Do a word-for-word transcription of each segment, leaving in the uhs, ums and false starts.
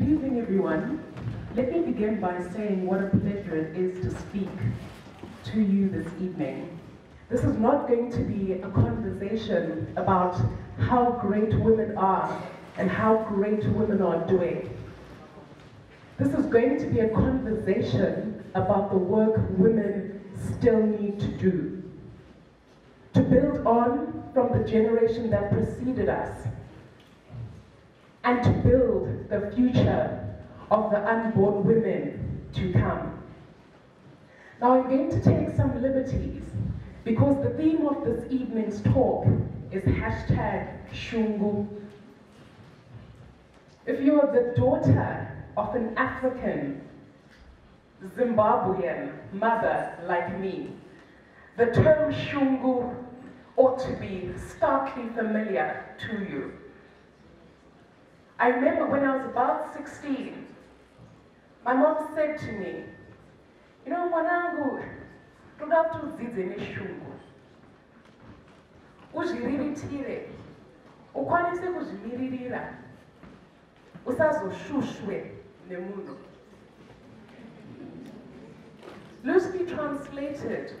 Good evening, everyone. Let me begin by saying what a pleasure it is to speak to you this evening. This is not going to be a conversation about how great women are and how great women are doing. This is going to be a conversation about the work women still need to do, to build on from the generation that preceded us, and to build the future of the unborn women to come. Now I'm going to take some liberties because the theme of this evening's talk is hashtag Shungu. If you are the daughter of an African Zimbabwean mother like me, the term Shungu ought to be starkly familiar to you. I remember when I was about sixteen, my mom said to me, you know, mwanangu, toda tudzidzeni shungu. Uzviritire, ukwanise kuzviririra, usazoshushwe nemunhu. Loosely translated,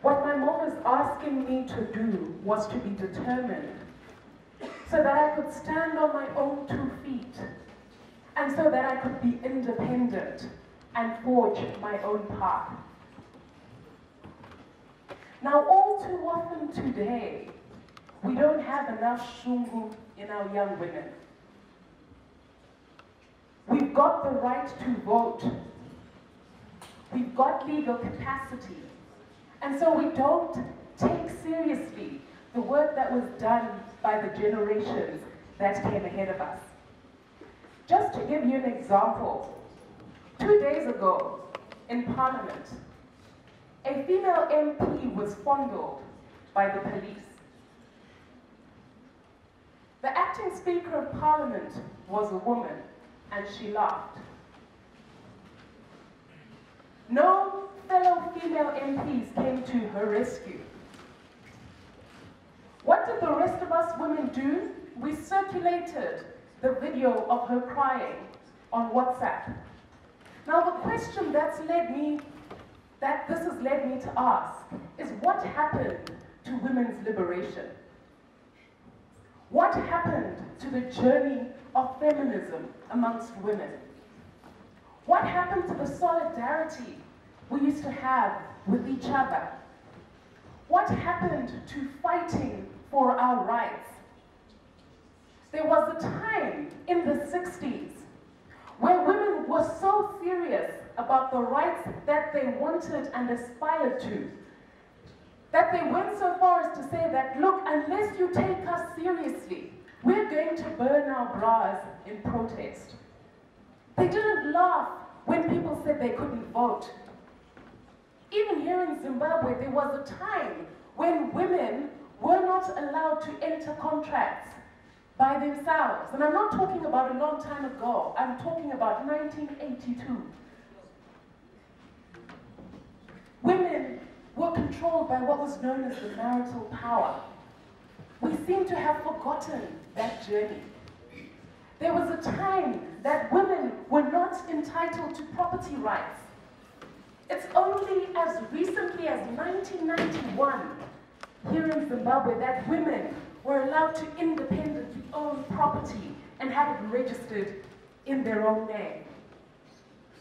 what my mom was asking me to do was to be determined, so that I could stand on my own two feet, and so that I could be independent and forge my own path. Now, all too often today, we don't have enough shungu in our young women. We've got the right to vote. We've got legal capacity. And so we don't take seriously the work that was done by the generations that came ahead of us. Just to give you an example, two days ago in Parliament, a female M P was fondled by the police. The acting Speaker of Parliament was a woman, and she laughed. No fellow female M Ps came to her rescue. What did the rest of us women do? We circulated the video of her crying on WhatsApp. Now the question that's led me, that this has led me to ask, is what happened to women's liberation? What happened to the journey of feminism amongst women? What happened to the solidarity we used to have with each other? What happened to fighting for our rights? There was a time in the sixties where women were so serious about the rights that they wanted and aspired to, that they went so far as to say that, look, unless you take us seriously, we're going to burn our bras in protest. They didn't laugh when people said they couldn't vote. Even here in Zimbabwe, there was a time when women were not allowed to enter contracts by themselves. And I'm not talking about a long time ago. I'm talking about nineteen eighty-two. Women were controlled by what was known as the marital power. We seem to have forgotten that journey. There was a time that women were not entitled to property rights. It's only as recently as nineteen ninety-one here in Zimbabwe that women were allowed to independently own property and have it registered in their own name.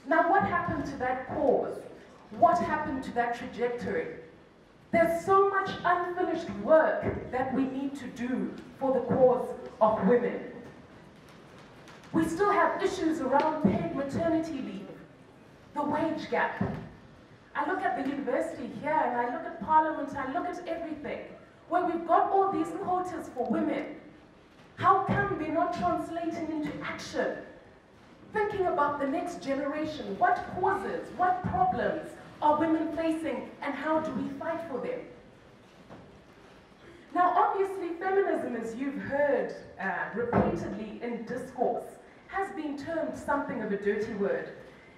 Now, what happened to that cause? What happened to that trajectory? There's so much unfinished work that we need to do for the cause of women. We still have issues around paid maternity leave, the wage gap. I look at the university here, and I look at Parliament, I look at everything, where we've got all these quotas for women. How come they're not translating into action? Thinking about the next generation, what causes, what problems are women facing, and how do we fight for them? Now, obviously, feminism, as you've heard uh, repeatedly in discourse, has been termed something of a dirty word.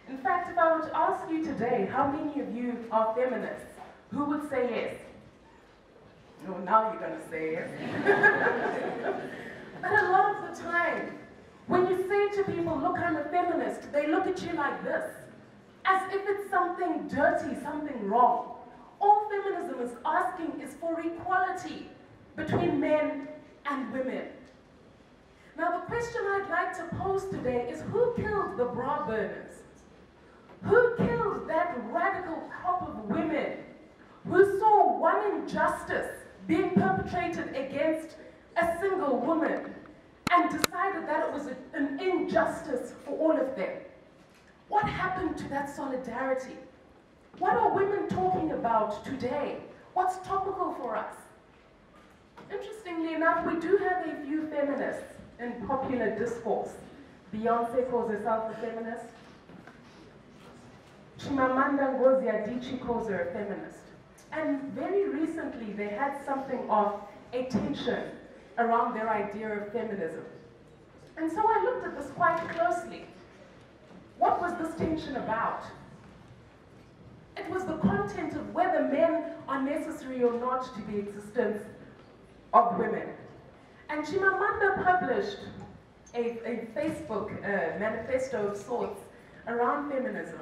In fact, if I were to ask you today, how many of you are feminists? Who would say yes? No, now you're going to say yes. But a lot of the time, when you say to people, look, I'm a experienced, they look at you like this, as if it's something dirty, something wrong. All feminism is asking is for equality between men and women. Now the question I'd like to pose today is, who killed the bra burners? Who killed that radical crop of women who saw one injustice being perpetrated against a single woman and decided that it was a, an injustice for all of them? What happened to that solidarity? What are women talking about today? What's topical for us? Interestingly enough, we do have a few feminists in popular discourse. Beyonce calls herself a feminist. Chimamanda Ngozi Adichie calls her a feminist. And very recently, they had something of a tension around their idea of feminism. And so I looked at this quite closely. What was this tension about? It was the content of whether men are necessary or not to the existence of women. And Chimamanda published a, a Facebook uh, manifesto of sorts around feminism.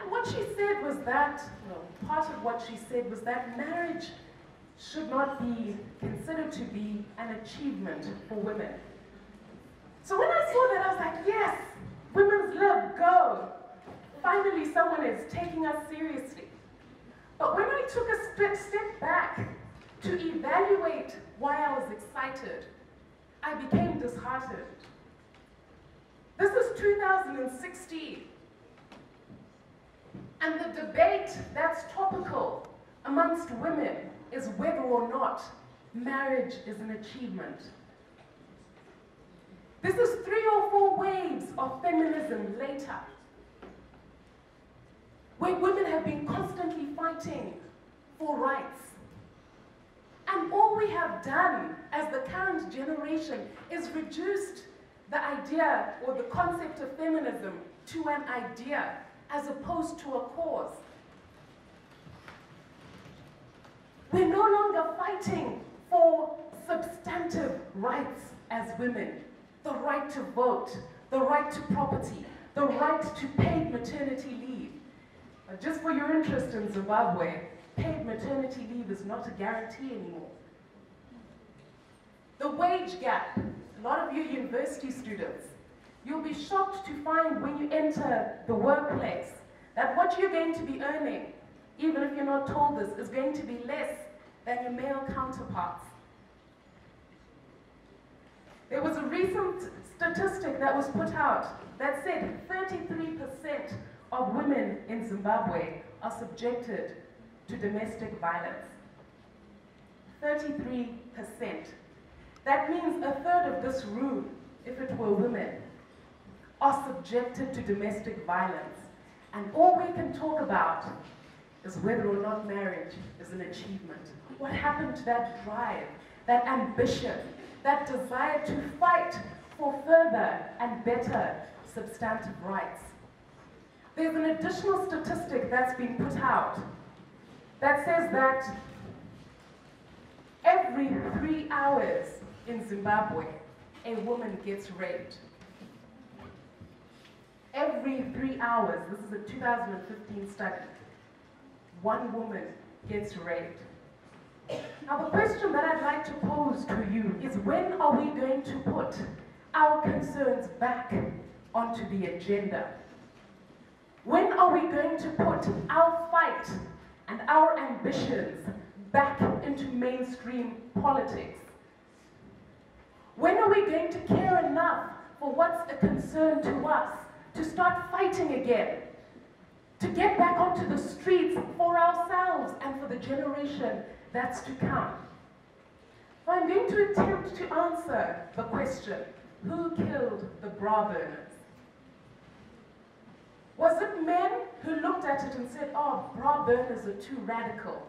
And what she said was that, well, part of what she said was that marriage should not be considered to be an achievement for women. So when I saw that, I was like, yes, women's lib, go. Finally, someone is taking us seriously. But when I took a step back to evaluate why I was excited, I became disheartened. This is two thousand sixteen. And the debate that's topical amongst women is whether or not marriage is an achievement. This is three or four waves of feminism later, where women have been constantly fighting for rights. And all we have done as the current generation is reduced the idea or the concept of feminism to an idea as opposed to a cause. We're no longer fighting for substantive rights as women. The right to vote, the right to property, the right to paid maternity leave. Just for your interest in Zimbabwe, paid maternity leave is not a guarantee anymore. The wage gap. A lot of you university students, you'll be shocked to find when you enter the workplace that what you're going to be earning, even if you're not told this, is going to be less than your male counterparts. There was a recent statistic that was put out that said thirty-three percent of women in Zimbabwe are subjected to domestic violence. thirty-three percent. That means a third of this room, if it were women, are subjected to domestic violence. And all we can talk about is whether or not marriage is an achievement. What happened to that drive, that ambition, that desire to fight for further and better substantive rights? There's an additional statistic that's been put out that says that every three hours in Zimbabwe, a woman gets raped. Every three hours, this is a two thousand fifteen study, one woman gets raped. Now the question that I'd like to pose to you is, when are we going to put our concerns back onto the agenda? When are we going to put our fight and our ambitions back into mainstream politics? When are we going to care enough for what's a concern to us to start fighting again, to get back onto the streets for ourselves and for the generation that's to come? I'm going to attempt to answer the question, who killed the bra burners? Was it men who looked at it and said, oh, bra burners are too radical,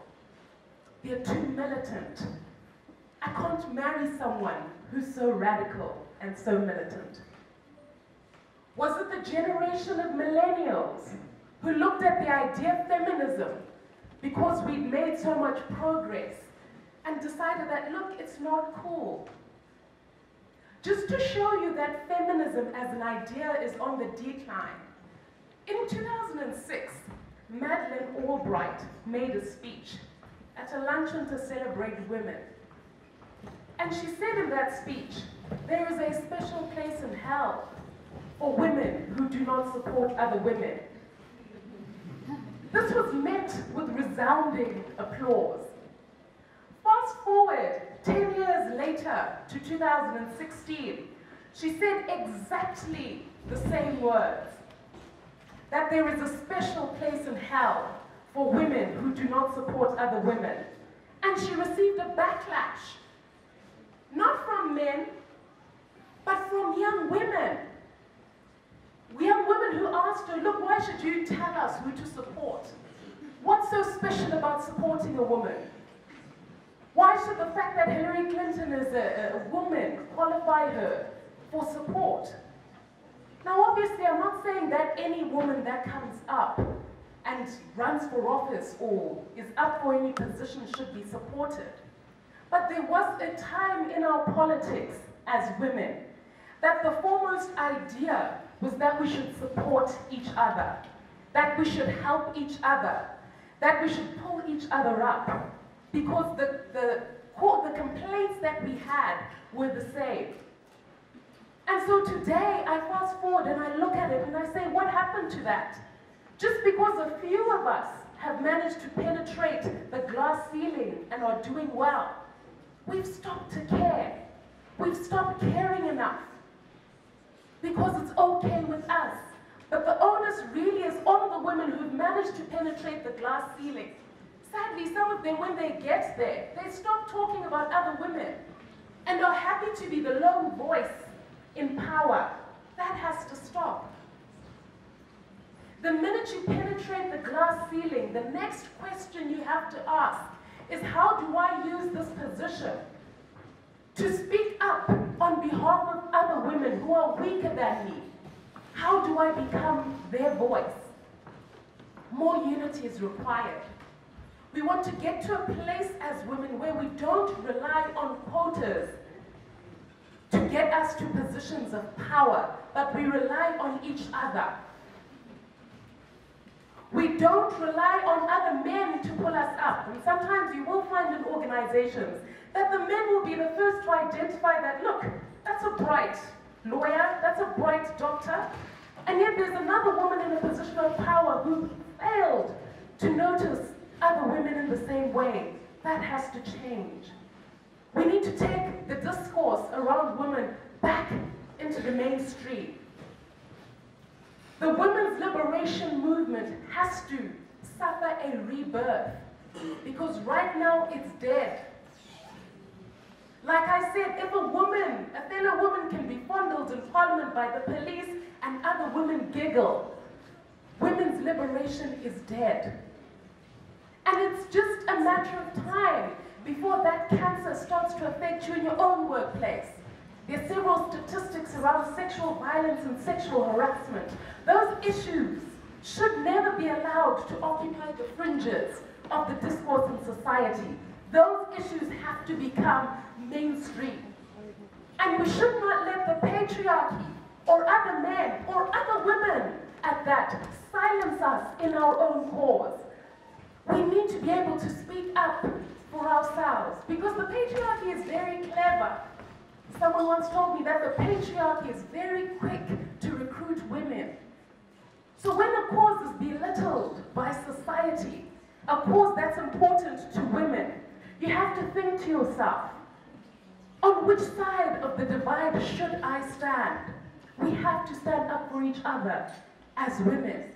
they're too militant, I can't marry someone who's so radical and so militant? Was it the generation of millennials who looked at the idea of feminism because we'd made so much progress and decided that, look, it's not cool? just to show you that feminism as an idea is on the decline. In two thousand six, Madeleine Albright made a speech at a luncheon to celebrate women. And she said in that speech, there is a special place in hell for women who do not support other women. This was met with resounding applause. Fast forward ten years later to two thousand sixteen, she said exactly the same words, that there is a special place in hell for women who do not support other women. And she received a backlash, not from men, but from young women. Young women who asked her, look, why should you tell us who to support? What's so special about supporting a woman? Why should the fact that Hillary Clinton is a, a woman qualify her for support? Now, obviously, I'm not saying that any woman that comes up and runs for office or is up for any position should be supported. But there was a time in our politics as women that the foremost idea was that we should support each other, that we should help each other, that we should pull each other up, because the, the, the complaints that we had were the same. And so today, I fast forward and I look at it and I say, what happened to that? Just because a few of us have managed to penetrate the glass ceiling and are doing well, we've stopped to care. We've stopped caring enough, because it's okay with us. But the onus really is on the women who've managed to penetrate the glass ceiling. Sadly, some of them, when they get there, they stop talking about other women and are happy to be the lone voice in power. That has to stop. The minute you penetrate the glass ceiling, the next question you have to ask is, how do I use this position to speak up on behalf of other women who are weaker than me? How do I become their voice? More unity is required. We want to get to a place as women where we don't rely on quotas to get us to positions of power, but we rely on each other. We don't rely on other men to pull us up. And sometimes you will find in organizations that the men will be the first to identify that, look, that's a bright lawyer, that's a bright doctor, and yet there's another woman in a position of power who failed to notice other women in the same way. That has to change. We need to take the discourse around women back into the mainstream. The women's liberation movement has to suffer a rebirth, because right now it's dead. Like I said, if a woman, a fellow woman can be fondled in parliament by the police and other women giggle, women's liberation is dead. And it's just a matter of time before that cancer starts to affect you in your own workplace. There are several statistics around sexual violence and sexual harassment. Those issues should never be allowed to occupy the fringes of the discourse in society. Those issues have to become mainstream. And we should not let the patriarchy or other men or other women at that silence us in our own cause. We need to be able to speak up for ourselves, because the patriarchy is very clever. Someone once told me that the patriarchy is very quick to recruit women. So when a cause is belittled by society, a cause that's important to women, you have to think to yourself, on which side of the divide should I stand? We have to stand up for each other as women.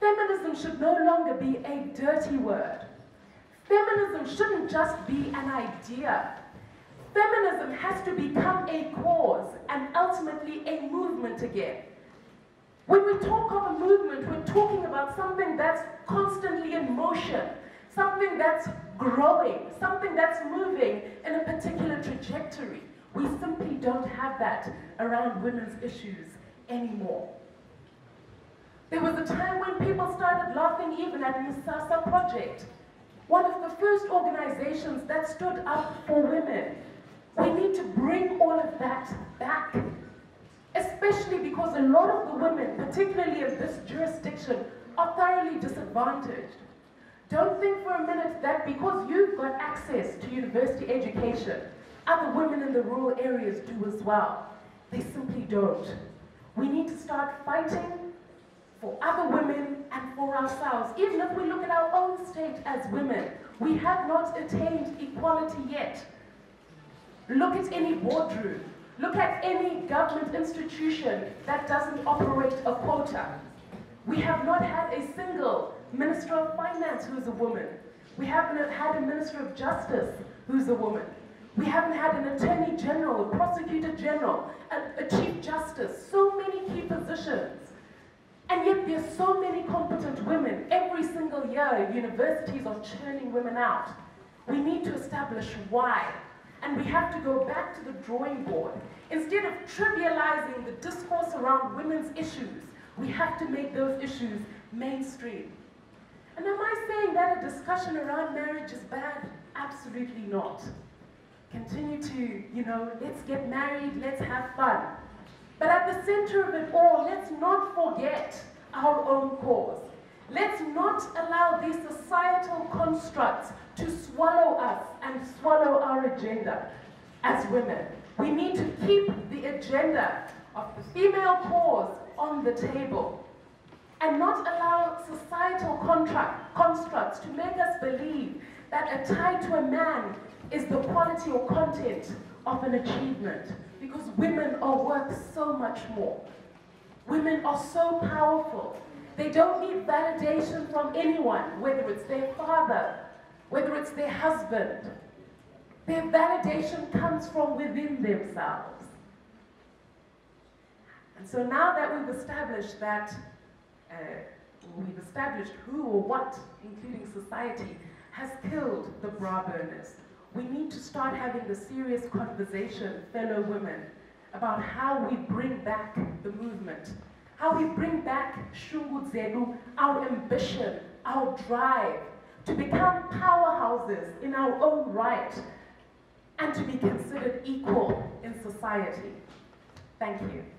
Feminism should no longer be a dirty word. Feminism shouldn't just be an idea. Feminism has to become a cause and ultimately a movement again. When we talk of a movement, we're talking about something that's constantly in motion, something that's growing, something that's moving in a particular trajectory. We simply don't have that around women's issues anymore. There was a time when people started laughing even at the Musasa Project, one of the first organizations that stood up for women. We need to bring all of that back, especially because a lot of the women, particularly in this jurisdiction, are thoroughly disadvantaged. Don't think for a minute that because you've got access to university education, other women in the rural areas do as well. They simply don't. We need to start fighting for other women and for ourselves. Even if we look at our own state as women, we have not attained equality yet. Look at any boardroom. Look at any government institution that doesn't operate a quota. We have not had a single Minister of Finance who's a woman. We haven't had a Minister of Justice who's a woman. We haven't had an Attorney General, a Prosecutor General, a, a Chief Justice, so many key positions. And yet there's so many competent women. Every single year, universities are churning women out. We need to establish why. And we have to go back to the drawing board. Instead of trivializing the discourse around women's issues, we have to make those issues mainstream. And am I saying that a discussion around marriage is bad? Absolutely not. Continue to, you know, let's get married, let's have fun. But at the center of it all, let's not forget our own cause. Let's not allow these societal constructs to swallow us and swallow our agenda as women. We need to keep the agenda of the female cause on the table and not allow societal contract, constructs to make us believe that a tie to a man is the quality or content of an achievement, because women are worth so much more. Women are so powerful. They don't need validation from anyone, whether it's their father, whether it's their husband. Their validation comes from within themselves. And so now that we've established that, uh, we've established who or what, including society, has killed the bra burners, we need to start having the serious conversation, fellow women, about how we bring back the movement, how we bring back Shungu Zedu, our ambition, our drive, to become powerhouses in our own right and to be considered equal in society. Thank you.